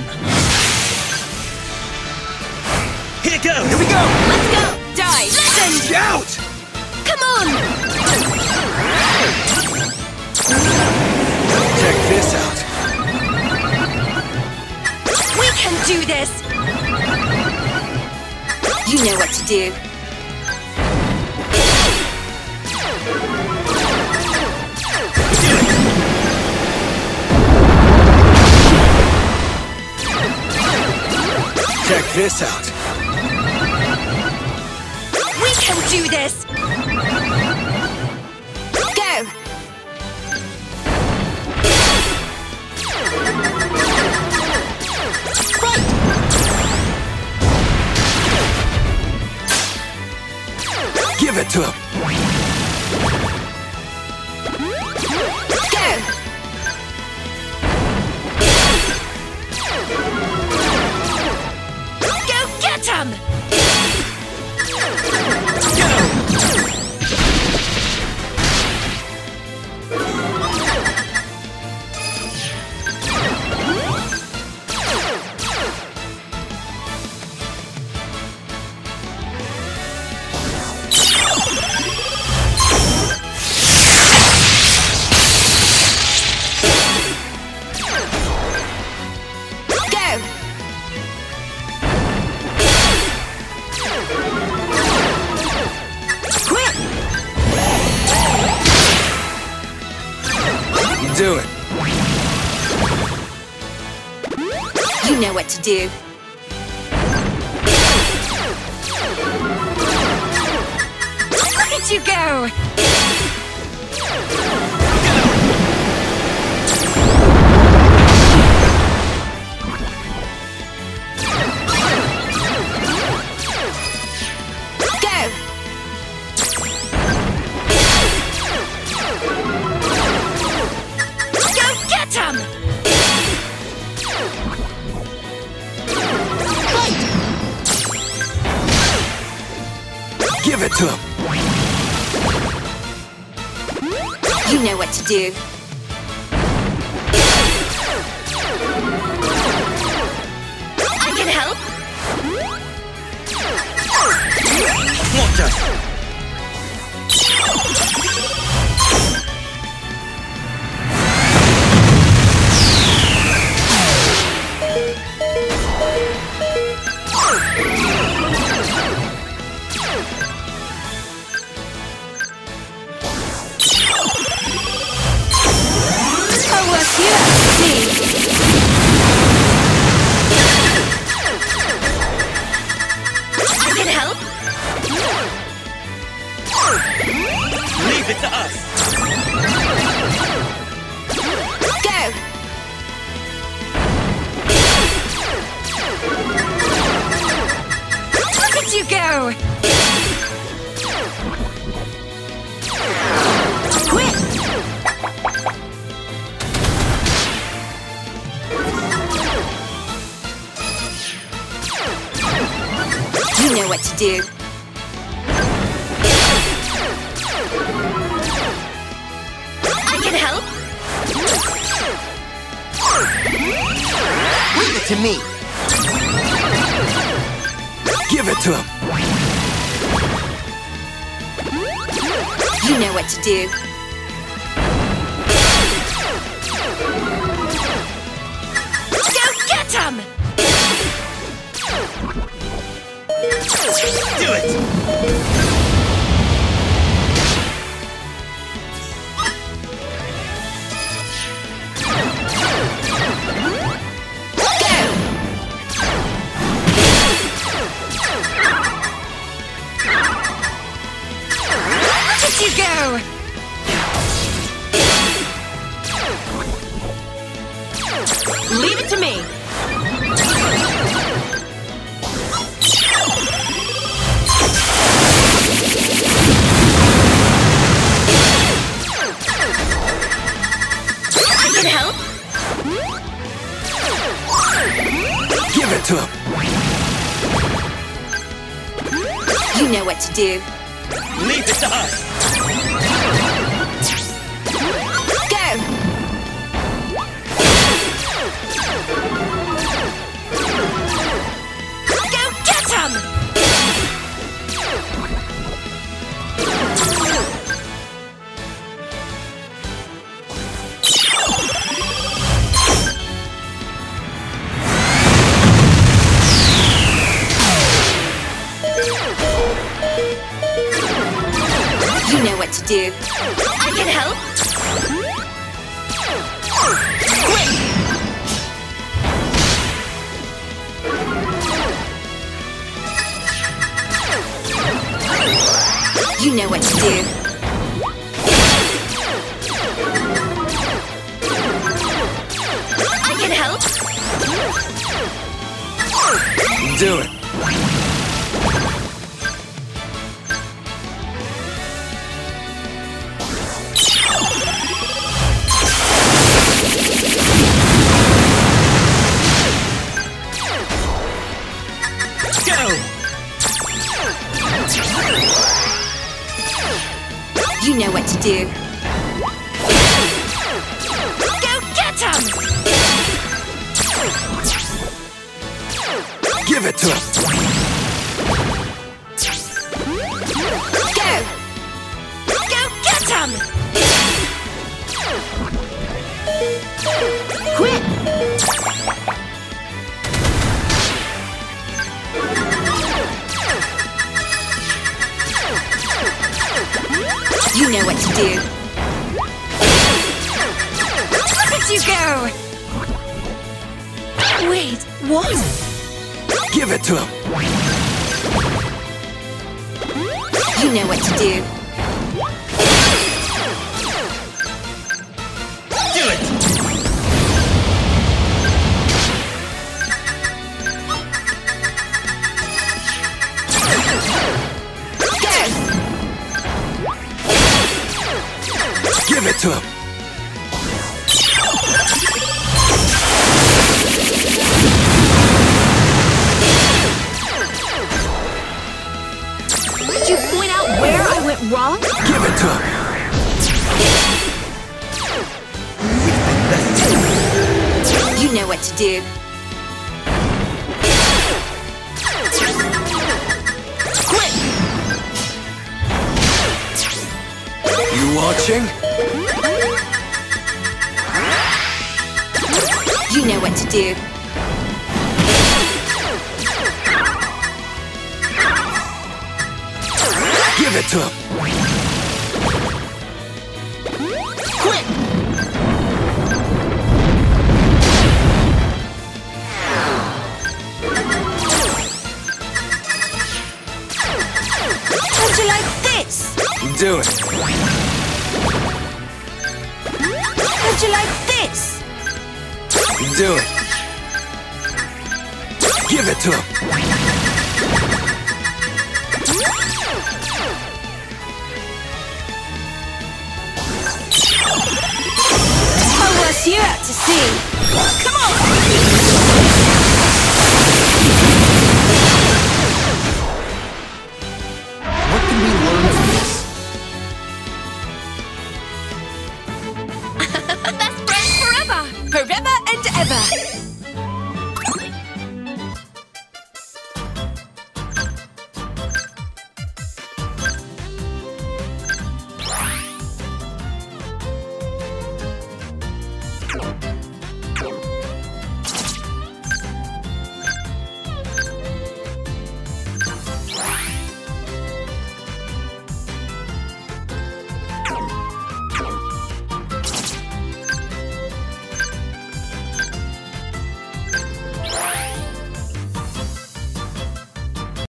time. Here it goes. Here we go. Let's go. Die. Send out. Come on. Check this out. We can do this. You know what to do. Check this out. We can do this. Go. Right. Give it to him. Go. Get him! Do it. You know what to do. Look at you go. Give it to him. You know what to do. I can help. Watch us. Leave it to us. Go. Look at you go. Quick. You know what to do. Help? Leave it to me. Give it to him. You know what to do. Go get him! Do it! You go. Leave it to me. I can help. Give it to him. You know what to do. Leave it to us. Go! You know what to do. I can help. Wait. You know what to do. I can help. Do it. You know what to do. Go get him! Give it to him! Go! Go get him! Quick! You know what to do. Look at you go! Wait, what? Give it to him! You know what to do. Do it! Go! Give it to him! Did you point out where I went wrong? Give it to him! You know what to do. Quick! You watching? You know what to do. Give it to him! Quick! Would you like this? Do it! Would you like this? Do it! Give it to him! How was you out to sea? Come on!